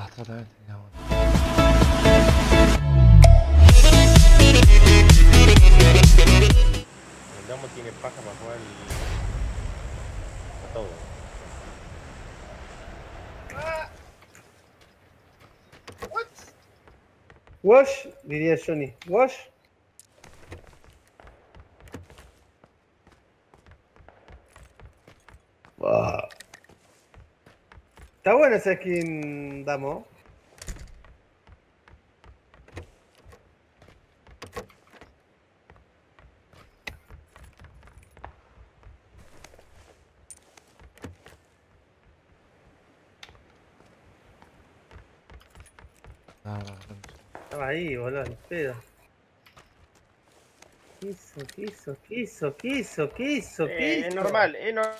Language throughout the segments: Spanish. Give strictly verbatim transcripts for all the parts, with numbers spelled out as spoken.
Ah, tá dando. Andamos tiene paja para jugar y... a todo. Ah. What? Wash, diría Johnny. Wash. Wow. Está bueno ese skin, Damo. Ah, estaba ahí, boludo, el pedo. ¿Qué hizo? ¿Qué hizo? ¿Qué hizo? ¿Qué hizo? ¿Qué hizo? Eh, es normal, es normal.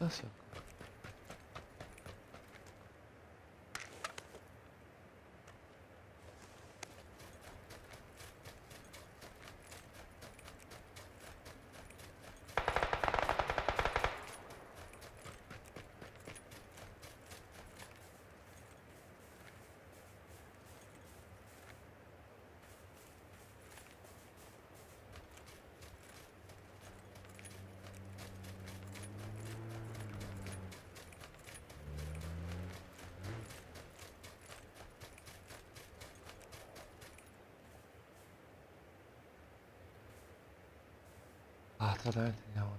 Gracias. Ah, está bien, tenía una.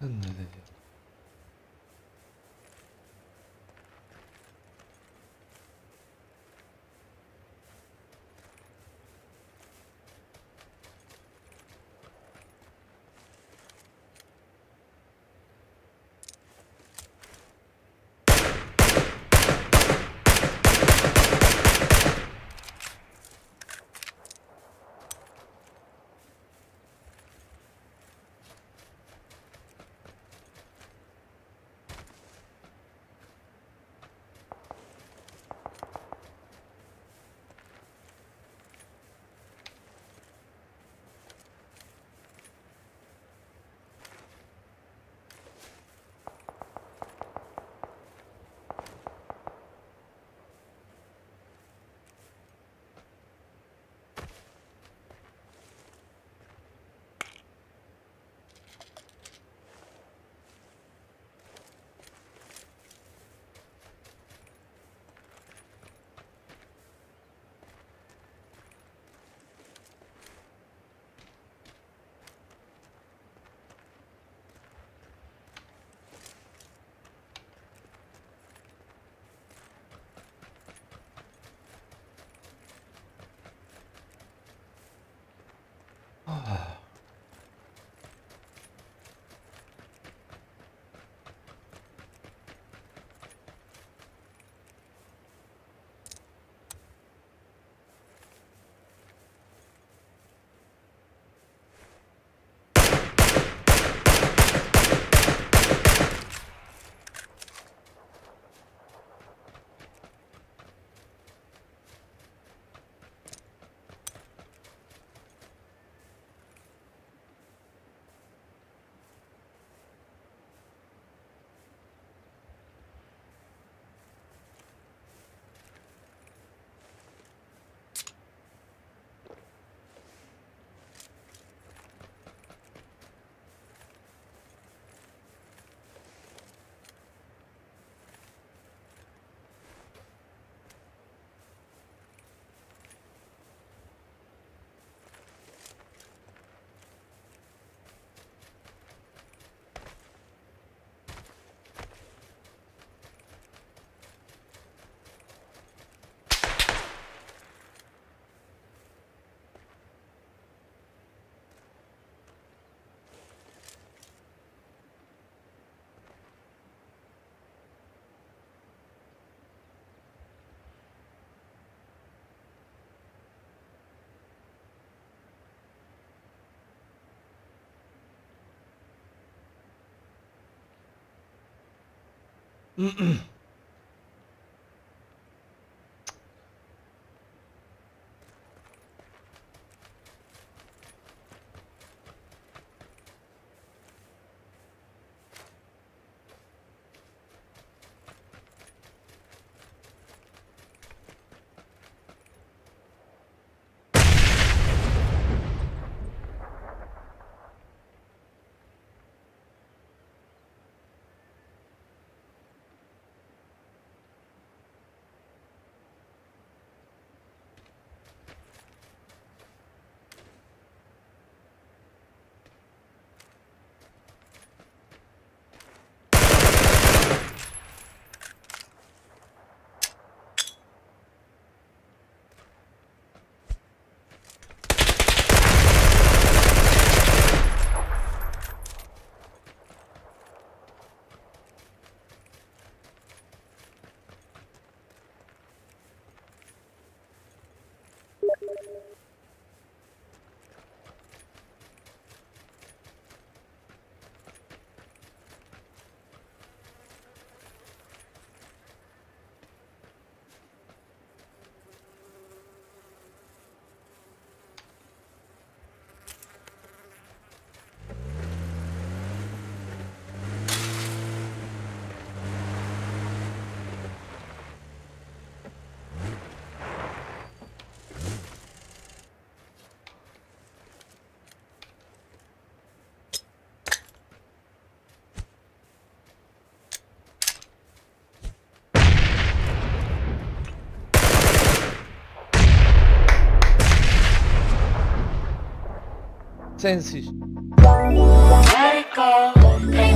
なんだね。Mm-mm. Senses.